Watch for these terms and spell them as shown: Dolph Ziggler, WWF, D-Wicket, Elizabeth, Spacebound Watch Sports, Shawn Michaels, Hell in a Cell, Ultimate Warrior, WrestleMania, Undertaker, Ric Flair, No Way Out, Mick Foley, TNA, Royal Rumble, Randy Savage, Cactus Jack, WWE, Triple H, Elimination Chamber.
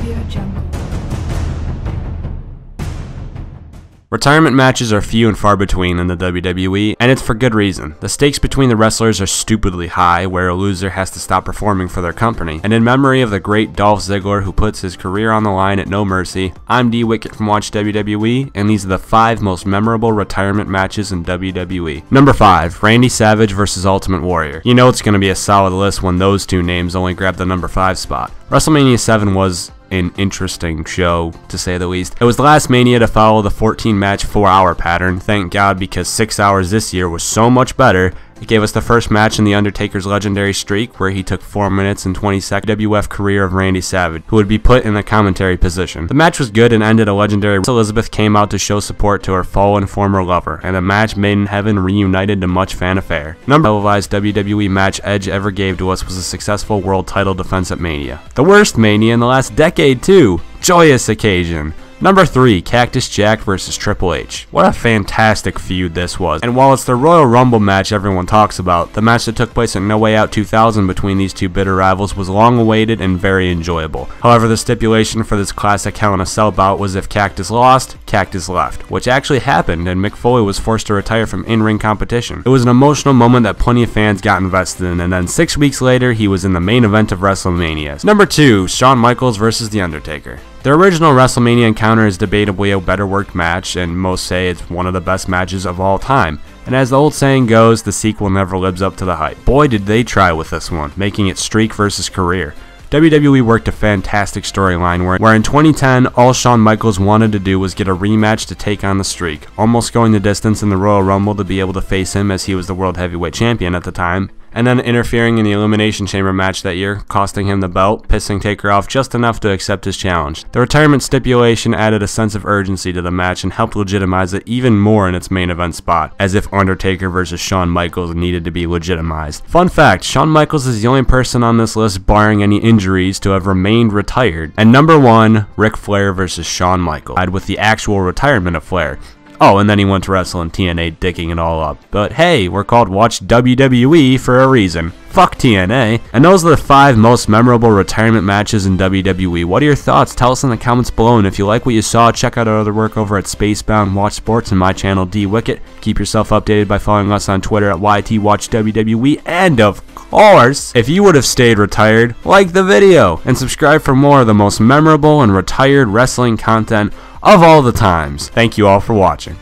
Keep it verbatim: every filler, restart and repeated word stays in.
Audio Jungle. Retirement matches are few and far between in the W W E, and it's for good reason. The stakes between the wrestlers are stupidly high, where a loser has to stop performing for their company. And in memory of the great Dolph Ziggler, who puts his career on the line at no mercy, I'm D-Wicket from Watch W W E, and these are the five most memorable retirement matches in W W E. Number five, Randy Savage versus Ultimate Warrior. You know it's going to be a solid list when those two names only grab the number five spot. WrestleMania seven was an interesting show, to say the least. It was the last Mania to follow the fourteen match four hour pattern, thank God, because six hours this year was so much better. It gave us the first match in The Undertaker's legendary streak, where he took four minutes and twenty seconds. W W F career of Randy Savage, who would be put in the commentary position. The match was good and ended a legendary. Elizabeth came out to show support to her fallen former lover, and the match made in heaven reunited to much fanfare. Number televised W W E match Edge ever gave to us was a successful world title defense at Mania. The worst Mania in the last decade too. Joyous occasion. Number three, Cactus Jack versus Triple H. What a fantastic feud this was, and while it's the Royal Rumble match everyone talks about, the match that took place at No Way Out two thousand between these two bitter rivals was long awaited and very enjoyable. However, the stipulation for this classic Hell in a Cell bout was if Cactus lost, Cactus left, which actually happened, and Mick Foley was forced to retire from in-ring competition. It was an emotional moment that plenty of fans got invested in, and then six weeks later, he was in the main event of WrestleMania. Number two, Shawn Michaels versus The Undertaker. Their original WrestleMania encounter is debatably a better worked match, and most say it's one of the best matches of all time. And as the old saying goes, the sequel never lives up to the hype. Boy, did they try with this one, making it streak versus career. W W E worked a fantastic storyline where, where in twenty ten, all Shawn Michaels wanted to do was get a rematch to take on the streak, almost going the distance in the Royal Rumble to be able to face him, as he was the World Heavyweight Champion at the time, and then interfering in the Elimination Chamber match that year, costing him the belt, pissing Taker off just enough to accept his challenge. The retirement stipulation added a sense of urgency to the match and helped legitimize it even more in its main event spot, as if Undertaker versus Shawn Michaels needed to be legitimized. Fun fact, Shawn Michaels is the only person on this list, barring any injury, injuries to have remained retired. And number one, Ric Flair versus Shawn Michaels, with the actual retirement of Flair. Oh, and then he went to wrestle in T N A, dicking it all up. But hey, we're called Watch W W E for a reason. Fuck T N A. And those are the five most memorable retirement matches in W W E. What are your thoughts? Tell us in the comments below, and if you like what you saw, check out our other work over at Spacebound Watch Sports and my channel D-Wicket. Keep yourself updated by following us on Twitter at Y T Watch W W E, and of course, if you would have stayed retired, like the video and subscribe for more of the most memorable and retired wrestling content of all the times. Thank you all for watching.